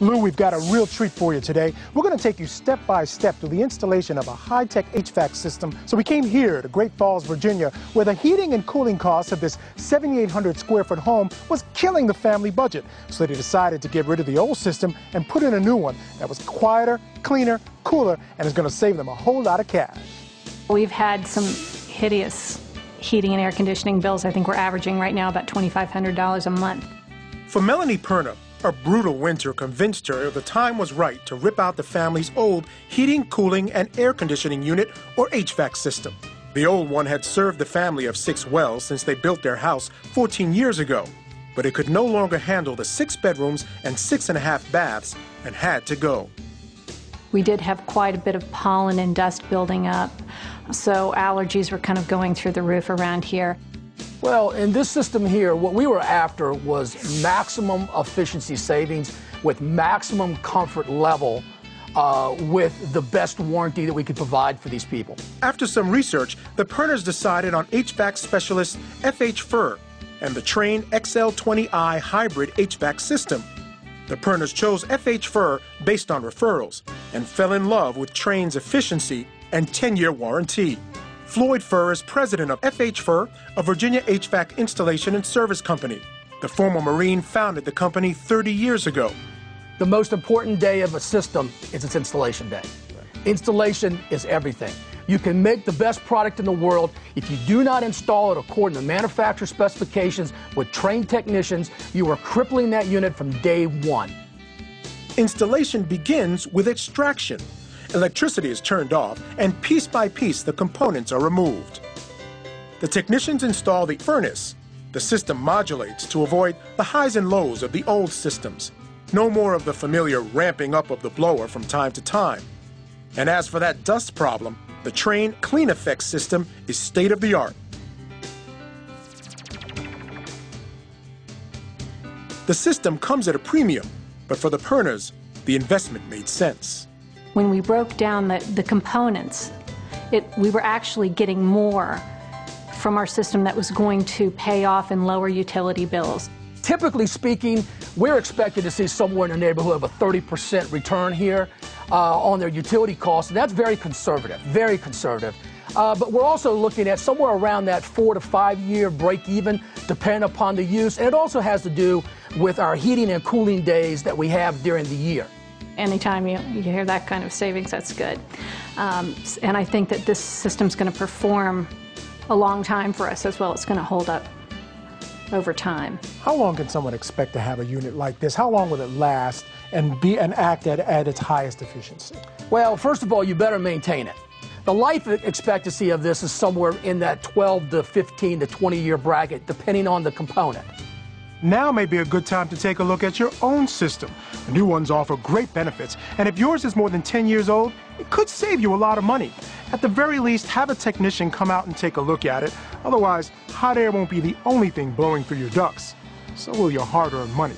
Lou, we've got a real treat for you today. We're going to take you step by step through the installation of a high-tech HVAC system. So we came here to Great Falls, Virginia, where the heating and cooling costs of this 7,800 square foot home was killing the family budget. So they decided to get rid of the old system and put in a new one that was quieter, cleaner, cooler, and is going to save them a whole lot of cash. We've had some hideous heating and air conditioning bills. I think we're averaging right now about $2,500 a month. For Melanie Perna, a brutal winter convinced her the time was right to rip out the family's old heating, cooling, and air conditioning unit, or HVAC system. The old one had served the family of 6 wells since they built their house 14 years ago, but it could no longer handle the 6 bedrooms and 6.5 baths and had to go. We did have quite a bit of pollen and dust building up, so allergies were kind of going through the roof around here. Well, in this system here, what we were after was maximum efficiency savings with maximum comfort level with the best warranty that we could provide for these people. After some research, the Perners decided on HVAC specialist F.H. Furr and the Trane XL20i hybrid HVAC system. The Perners chose F.H. Furr based on referrals and fell in love with Trane's efficiency and 10-year warranty. Floyd Furr is president of F.H. Furr, a Virginia HVAC installation and service company. The former Marine founded the company 30 years ago. The most important day of a system is its installation day. Installation is everything. You can make the best product in the world. If you do not install it according to manufacturer specifications with trained technicians, you are crippling that unit from day one. Installation begins with extraction. Electricity is turned off, and piece by piece, the components are removed. The technicians install the furnace. The system modulates to avoid the highs and lows of the old systems. No more of the familiar ramping up of the blower from time to time. And as for that dust problem, the Trane Clean Effect system is state-of-the-art. The system comes at a premium, but for the Perners, the investment made sense. When we broke down the components, we were actually getting more from our system that was going to pay off in lower utility bills. Typically speaking, we're expected to see somewhere in the neighborhood of a 30% return here on their utility costs, and that's very conservative, very conservative. But we're also looking at somewhere around that 4 to 5 year break even, depending upon the use, and it also has to do with our heating and cooling days that we have during the year. Anytime you hear that kind of savings, that's good. And I think that this system's going to perform a long time for us as well. It's going to hold up over time. How long can someone expect to have a unit like this? How long will it last and act at its highest efficiency? Well, first of all, you better maintain it. The life expectancy of this is somewhere in that 12 to 15 to 20 year bracket, depending on the component. Now may be a good time to take a look at your own system. The new ones offer great benefits, and if yours is more than 10 years old, it could save you a lot of money. At the very least, have a technician come out and take a look at it. Otherwise, hot air won't be the only thing blowing through your ducts. So will your hard-earned money.